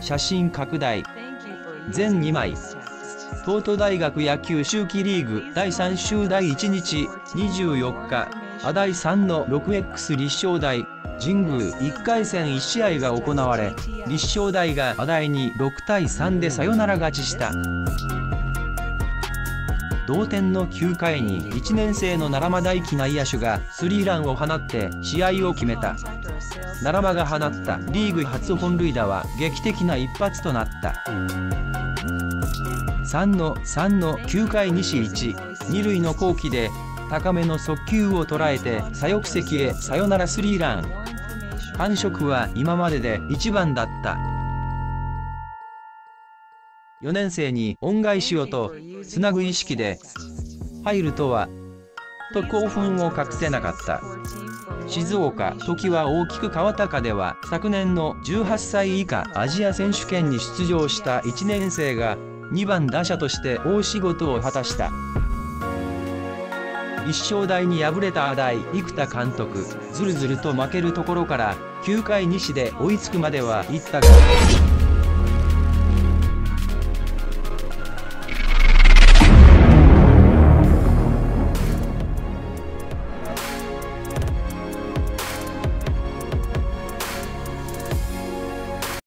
写真拡大。全2枚。東都大学野球秋季リーグ第3週第1日24日、亜大3の 6X 立正大、神宮1回戦1試合が行われ、立正大が亜大に6対3でサヨナラ勝ちした。同点の9回に1年生の奈良間大輝内野手がスリーランを放って試合を決めた。奈良間が放ったリーグ初本塁打は劇的な一発となった。3-9 回西1、二塁の好機で高めの速球を捉えて左翼席へサヨナラスリーラン。感触は今までで一番だった。4年生に恩返しをと、つなぐ意識で、入るとは、と興奮を隠せなかった。静岡、時は大きく川高では、昨年の18歳以下アジア選手権に出場した1年生が、2番打者として大仕事を果たした。立正大に敗れた亜大生田監督、ずるずると負けるところから、9回西で追いつくまではいったが。